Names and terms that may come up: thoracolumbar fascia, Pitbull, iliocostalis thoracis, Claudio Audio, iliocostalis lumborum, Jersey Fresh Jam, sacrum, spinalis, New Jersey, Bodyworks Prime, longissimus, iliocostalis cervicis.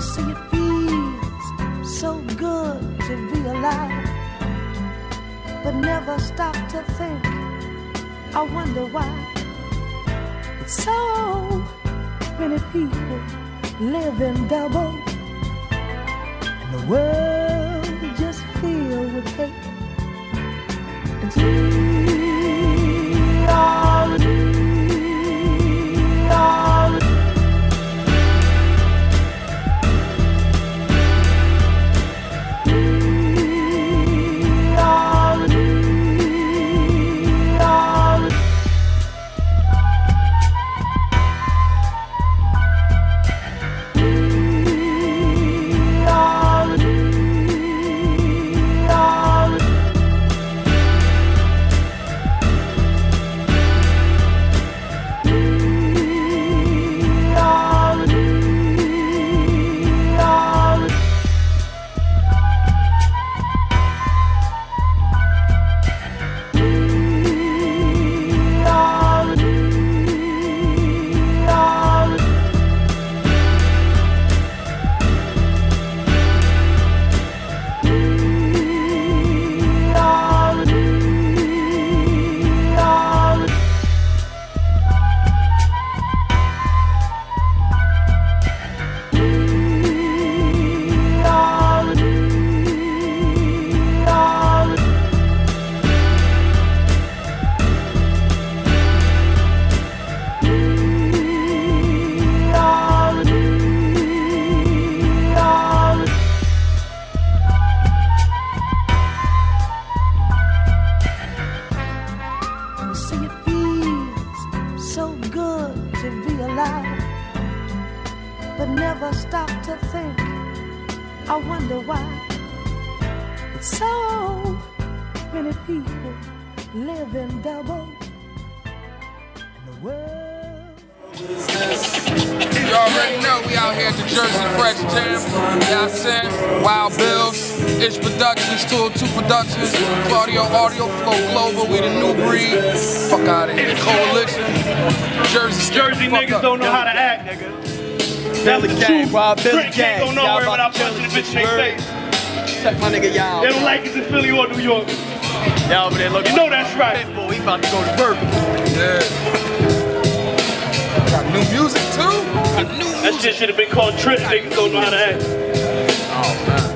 You see, it feels so good to be alive, but never stop to think, I wonder why so many people live in double, and the world just filled with hate. And but never stop to think, I wonder why so many people live in double, and the world. You already know we out here at the Jersey Fresh Jam. You know what I'm saying? Wild Bills, Itch Productions, 202 Productions, Claudio Audio, Flow Global, we the new breed. Fuck out of here. Coalition. Jersey niggas up. Don't know how to act, nigga. That's the game, Rob. Billy gang. Don't know where I'm punching the bitch in their face. Check my nigga, y'all. They don't like us in Philly or New York. Y'all over there looking. You know that's right. Pitbull, he about to go to work. Yeah. Got new music too. That shit should have been called Trip. Niggas don't know how to act. Oh man.